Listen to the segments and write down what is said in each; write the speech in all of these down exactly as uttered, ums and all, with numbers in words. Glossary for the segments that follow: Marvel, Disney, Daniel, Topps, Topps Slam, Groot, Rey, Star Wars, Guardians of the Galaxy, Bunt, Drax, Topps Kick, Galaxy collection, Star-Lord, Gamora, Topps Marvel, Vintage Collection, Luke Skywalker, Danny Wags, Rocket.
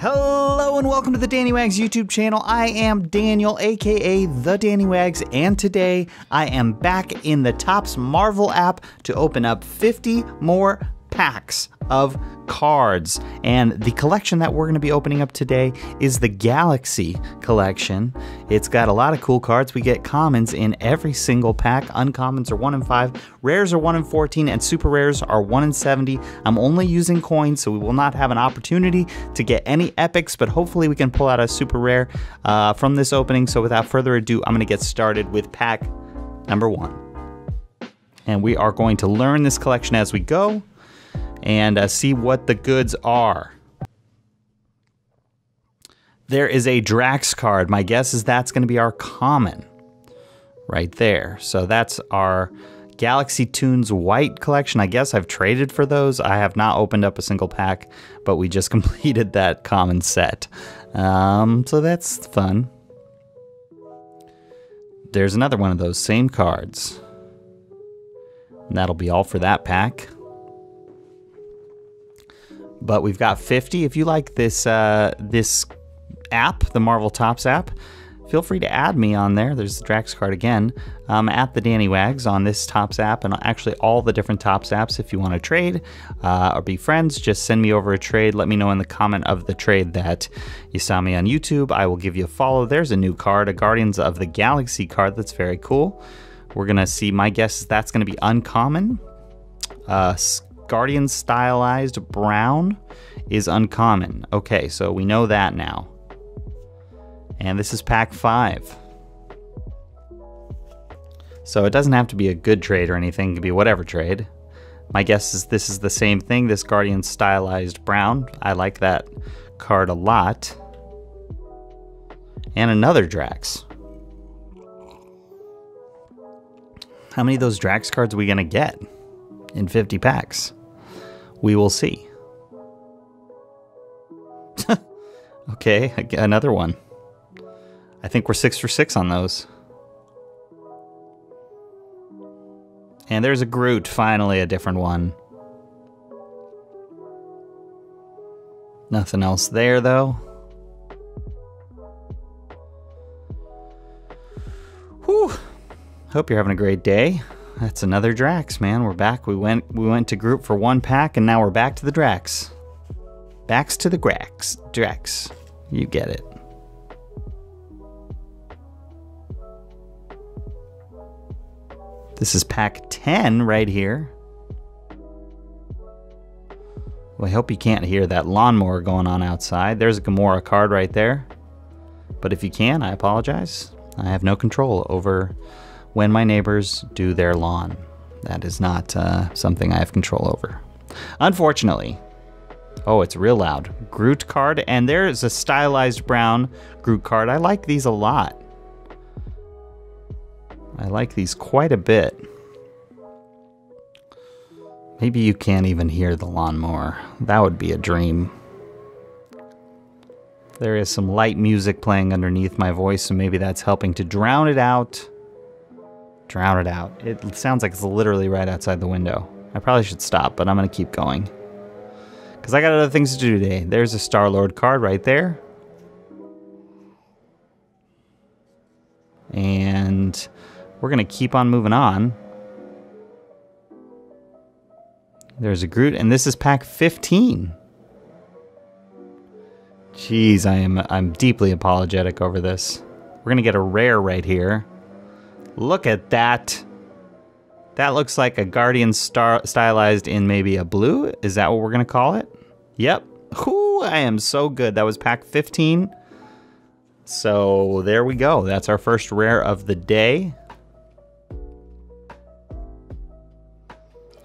Hello and welcome to the Danny Wags YouTube channel. I am Daniel, aka the Danny Wags, and today I am back in the Topps Marvel app to open up fifty more packs of cards. And the collection that we're going to be opening up today is the Galaxy collection. It's got a lot of cool cards. We get commons in every single pack. Uncommons are one in five, rares are one in fourteen, and super rares are one in seventy. I'm only using coins, so we will not have an opportunity to get any epics, but hopefully we can pull out a super rare uh, from this opening. So without further ado, I'm going to get started with pack number one. And we are going to learn this collection as we go and uh, see what the goods are. There is a Drax card. My guess is that's gonna be our common right there. So that's our Galaxy Tunes White collection. I guess I've traded for those. I have not opened up a single pack, but we just completed that common set. Um, so that's fun. There's another one of those same cards. And that'll be all for that pack. But we've got fifty. If you like this uh, this app, the Marvel Topps app, feel free to add me on there. There's the Drax card again. Um, at the Danny Wags on this Topps app, and actually all the different Topps apps. If you want to trade uh, or be friends, just send me over a trade. Let me know in the comment of the trade that you saw me on YouTube. I will give you a follow. There's a new card, a Guardians of the Galaxy card. That's very cool. We're gonna see. My guess is that's gonna be uncommon. Uh, Guardian stylized brown is uncommon. Okay, so we know that now. And this is pack five. So it doesn't have to be a good trade or anything, it could be whatever trade. My guess is this is the same thing, this Guardian stylized brown. I like that card a lot. And another Drax. How many of those Drax cards are we gonna get in fifty packs? We will see. Okay, another one. I think we're six for six on those. And there's a Groot, finally a different one. Nothing else there though. Whew. Hope you're having a great day. That's another Drax, man. We're back. We went we went to Groot for one pack, and now we're back to the Drax. Backs to the Drax. Drax. You get it. This is pack ten right here. Well, I hope you can't hear that lawnmower going on outside. There's a Gamora card right there. But if you can, I apologize. I have no control over when my neighbors do their lawn. That is not uh, something I have control over, unfortunately. Oh, it's real loud. Groot card, and there is a stylized brown Groot card. I like these a lot. I like these quite a bit. Maybe you can't even hear the lawnmower. That would be a dream. There is some light music playing underneath my voice, so maybe that's helping to drown it out. Drown it out. It sounds like it's literally right outside the window. I probably should stop, but I'm gonna keep going, because I got other things to do today. There's a Star-Lord card right there. And we're gonna keep on moving on. There's a Groot, and this is pack fifteen. Jeez, I am I'm deeply apologetic over this. We're gonna get a rare right here. Look at that. That looks like a Guardian star stylized in maybe a blue. Is that what we're gonna call it? Yep. Ooh, I am so good. That was pack fifteen. So there we go. That's our first rare of the day.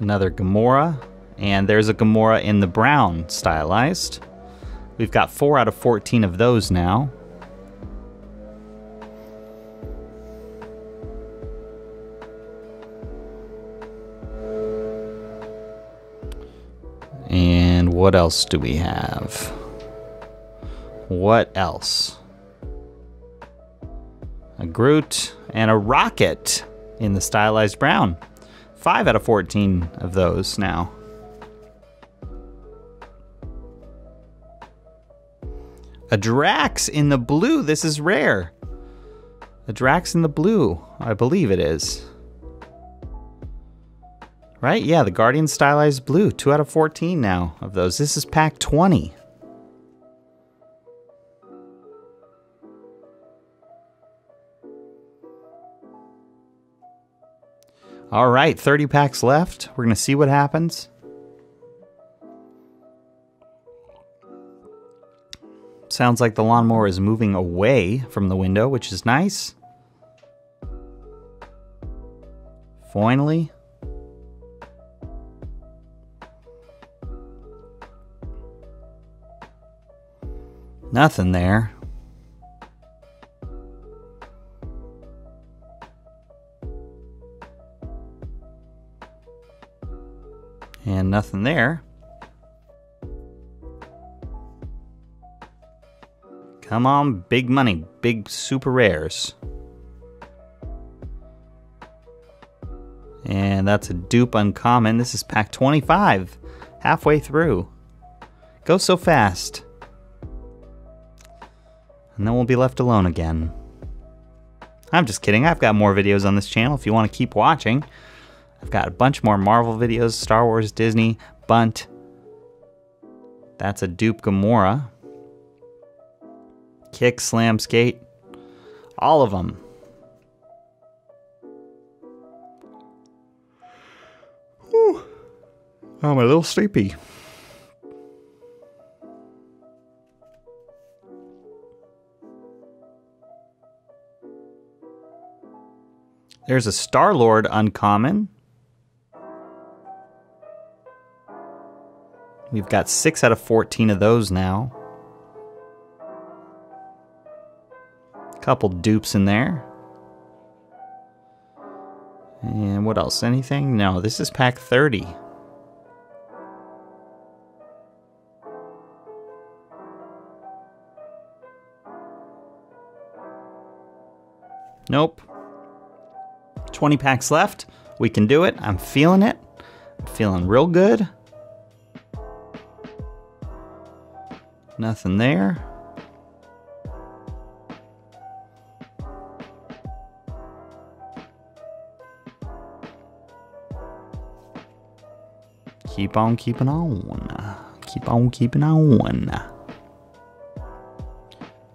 Another Gamora. And there's a Gamora in the brown stylized. We've got four out of fourteen of those now. And what else do we have? What else? A Groot and a Rocket in the stylized brown. Five out of fourteen of those now. A Drax in the blue. This is rare. A Drax in the blue. I believe it is. Right? Yeah, the Guardian stylized blue. two out of fourteen now of those. This is pack twenty. All right, thirty packs left. We're going to see what happens. Sounds like the lawnmower is moving away from the window, which is nice. Finally. Nothing there. And nothing there. Come on, big money, big super rares. And that's a dupe uncommon. This is pack twenty-five, halfway through. Go so fast. And then we'll be left alone again. I'm just kidding, I've got more videos on this channel if you want to keep watching. I've got a bunch more Marvel videos, Star Wars, Disney, Bunt. That's a dupe Gamora. Kick, slam, skate. All of them. Whew. I'm a little sleepy. There's a Star-Lord uncommon. We've got six out of fourteen of those now. Couple dupes in there. And what else? Anything? No, this is pack thirty. Nope. twenty packs left. We can do it. I'm feeling it. I'm feeling real good. Nothing there. Keep on keeping on. Keep on keeping on.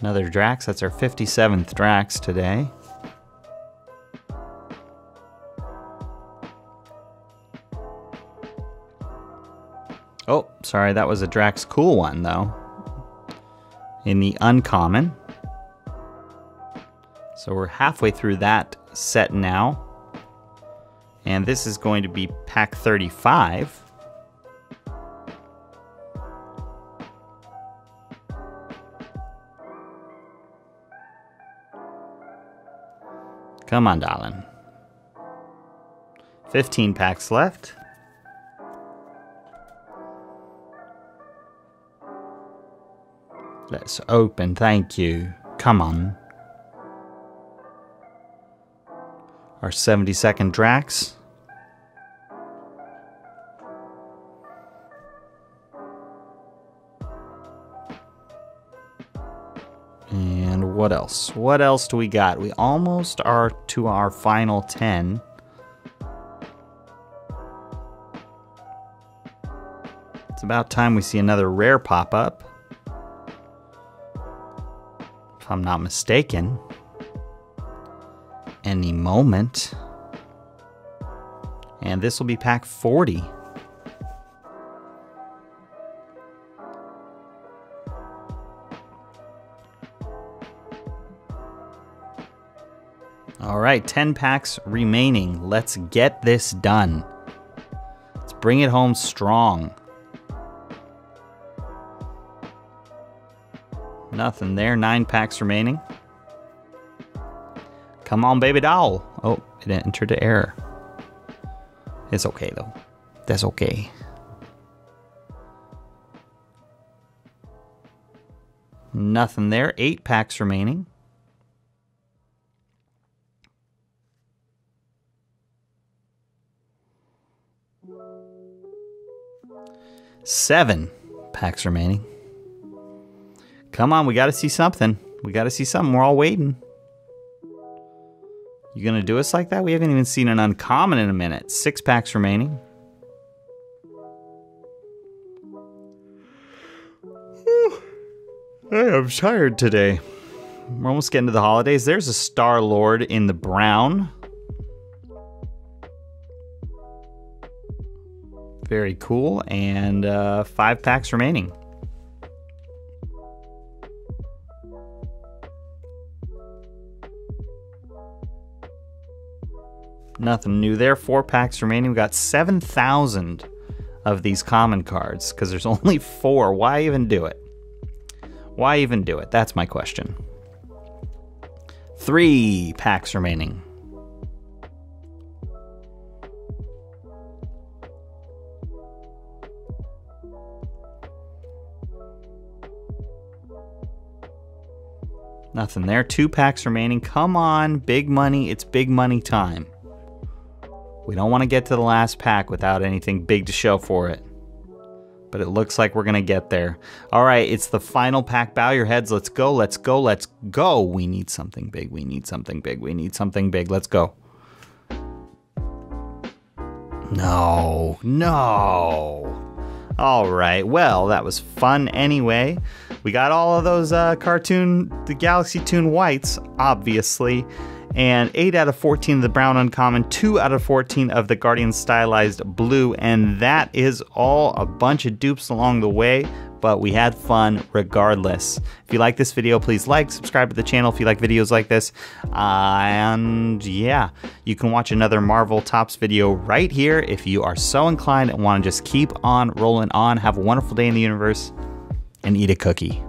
Another Drax. That's our fifty-seventh Drax today. Oh, sorry. That was a Drax cool one, though. In the uncommon. So we're halfway through that set now. And this is going to be pack thirty-five. Come on, darling. fifteen packs left. Let's open, thank you. Come on. Our seventy-second Drax. And what else? What else do we got? We almost are to our final ten. It's about time we see another rare pop up. If I'm not mistaken. Any moment. And this will be pack forty. All right, ten packs remaining. Let's get this done. Let's bring it home strong. Nothing there. Nine packs remaining. Come on, baby doll. Oh, it entered an error. It's okay, though. That's okay. Nothing there. Eight packs remaining. Seven packs remaining. Come on, we gotta see something. We gotta see something. We're all waiting. You gonna do us like that? We haven't even seen an uncommon in a minute. Six packs remaining. I'm tired today. We're almost getting to the holidays. There's a Star-Lord in the brown. Very cool. And uh, five packs remaining. Nothing new there. Four packs remaining. We've got seven thousand of these common cards because there's only four. Why even do it? Why even do it? That's my question. Three packs remaining. Nothing there. Two packs remaining. Come on, big money. It's big money time. We don't want to get to the last pack without anything big to show for it. But it looks like we're going to get there. All right, it's the final pack. Bow your heads. Let's go. Let's go. Let's go. We need something big. We need something big. We need something big. Let's go. No. No. All right. Well, that was fun anyway. We got all of those uh, cartoon, the Galaxy Toon Whites, obviously. And eight out of fourteen of the brown uncommon, two out of fourteen of the Guardian stylized blue, and that is all. A bunch of dupes along the way, but we had fun regardless. If you like this video, please like, subscribe to the channel if you like videos like this. Uh, and yeah, you can watch another Marvel Topps video right here if you are so inclined and want to just keep on rolling on. Have a wonderful day in the universe and eat a cookie.